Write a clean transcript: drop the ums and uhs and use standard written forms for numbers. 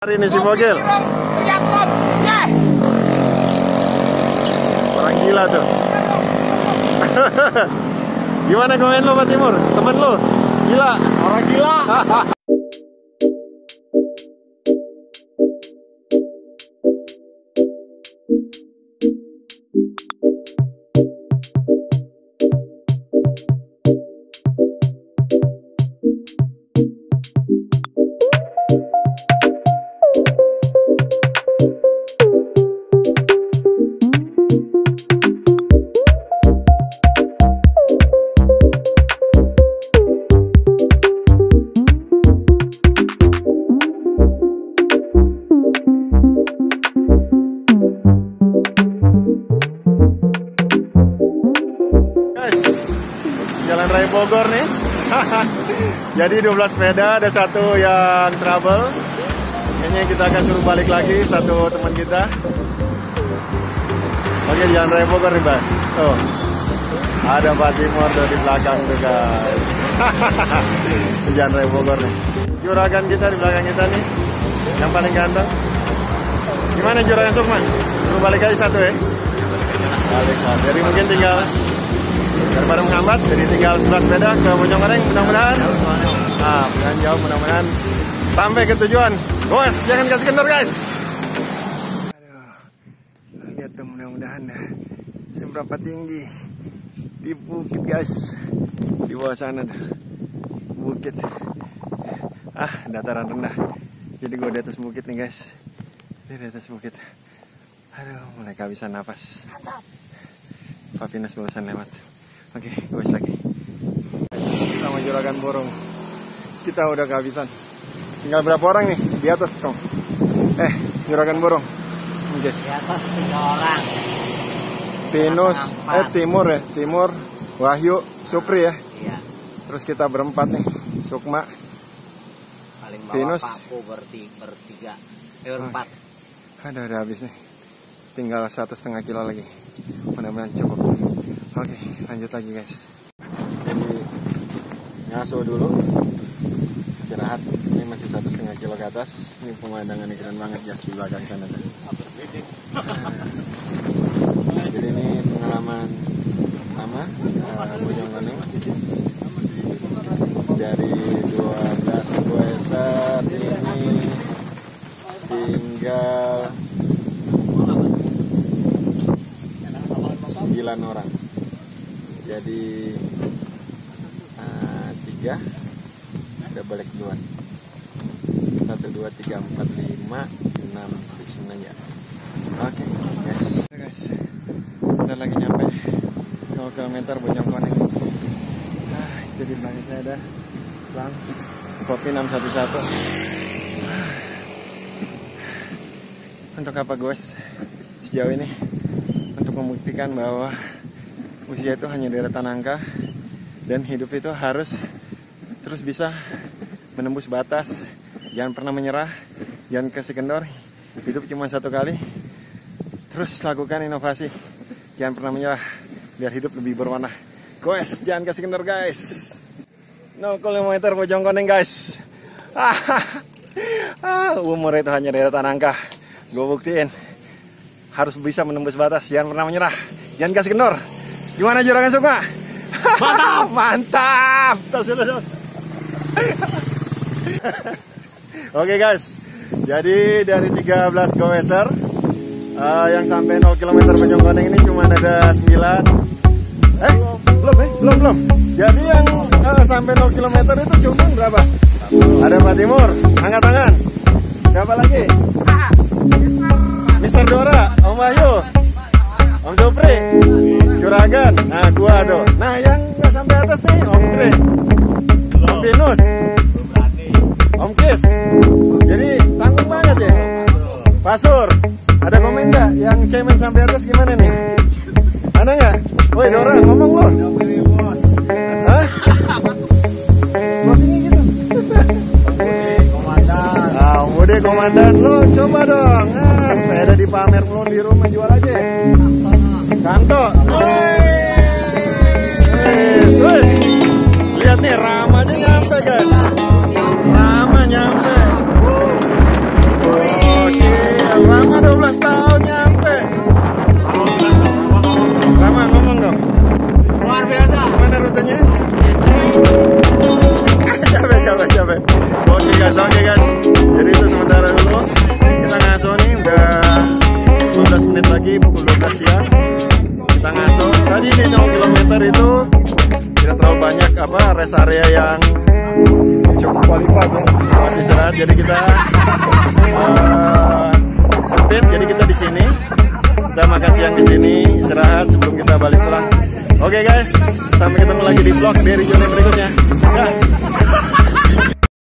Hari ini si Bogil orang gila tuh. Gimana komen lo Pak Timur? Temen lo? Gila? Orang gila. Jalan Raya Bogor nih. Jadi 12 sepeda, ada satu yang trouble. Kayaknya kita akan suruh balik lagi satu teman kita. Oke, Jalan Raya Bogor nih, Bas. Tuh. Ada Pak Timur tuh di belakang tuh, guys. Jalan Raya Bogor nih. Juragan kita di belakang kita nih. Yang paling ganteng. Gimana Juragan Sukman? Suruh balik aja satu ya. Balik lah. Jadi mungkin tinggal daripada menghambat, jadi tinggal 11 sepeda ke Bojong Koneng, mudah-mudahan jauh, mudah-mudahan sampai ke tujuan. Bos, jangan kasih kendor guys. Aduh, lihat tuh, mudah-mudahan seberapa tinggi di bukit guys. Di bawah sana tuh bukit, dataran rendah. Jadi gue di atas bukit nih guys, di atas bukit. Aduh, mulai kehabisan napas. Papinas barusan lewat. Oke, gue lagi sama juragan borong. Kita udah kehabisan. Tinggal berapa orang nih di atas kong? Juragan borong. Guys. Di atas 3 orang. Pinus, Timur, Wahyu, Supri ya. Iya. Terus kita berempat nih, Sukma. Paling bawah Pinus. Paku bertiga. Berempat. Aduh, udah habis nih. Tinggal 1,5 kilo lagi. Mudah-mudahan cukup. Oke, lanjut lagi guys. Jadi ngasuh dulu, istirahat. Ini masih 1,5 kilo ke atas. Ini pemandangannya keren banget guys di belakang sana. Jadi ini pengalaman sama Bojong Koneng dari 12 gue saat ini tinggal 9 orang. Jadi 3 udah balik duluan. 1, 2, 3, 4, 5, 6, 7, 9 ya. Oke guys. Oke guys, bentar lagi nyampe 2 km Bojong Koneng. Nah, itu di belakang saya ada Bang Kopi 611. Untuk apa guys sejauh ini? Untuk membuktikan bahwa usia itu hanya deretan angka dan hidup itu harus terus bisa menembus batas. Jangan pernah menyerah, jangan kasih kendor. Hidup cuma satu kali. Terus lakukan inovasi. Jangan pernah menyerah, biar hidup lebih berwarna. Guys, jangan kasih kendor guys. 0 km Bojong Koneng guys. Umur itu hanya deretan angka. Gue buktiin harus bisa menembus batas, jangan pernah menyerah, jangan kasih kendor. Gimana juragan Sukma? Mantap, mantap. Oke guys, jadi dari 13 goweser yang sampai 0 km Bojong Koneng ini cuma ada 9. Belum. Jadi yang sampai 0 km itu cuma berapa? Ada Pak Timur, angkat tangan. Siapa lagi? Mister Dora, Om Wahyu, Om Supri, Juragan, nah gua tuh. Nah yang nggak sampai atas nih, Om Tri, Om Pinus, Om Kis. Jadi tanggung banget ya. Pasur, ada komen nggak? Yang cemen sampai atas gimana nih? Ada nggak? Woi Dora, ngomong lu. Hah? Masihnya gitu. Komandan lu coba dong. Sepeda di pamer mulu di rumah, jual aja. Kanto. Wes. Lihat nih ramanya nyampe guys. Rama nyampe. Lama 12 tahun nyampe. Lama ngomong dong. Luar biasa. Mana rutenya? Capek. Oke guys. Jadi itu sementara dulu. Kita ngaso nih udah 12 menit lagi pukul 12 siang. Kita ngaso. Tadi ini 0 km itu tidak terlalu banyak rest area yang cukup kualifikasi buat istirahat, jadi kita sempit, jadi kita di sini kita makan siang di sini, istirahat sebelum kita balik pulang. Oke guys, sampai ketemu lagi di vlog dari zona berikutnya.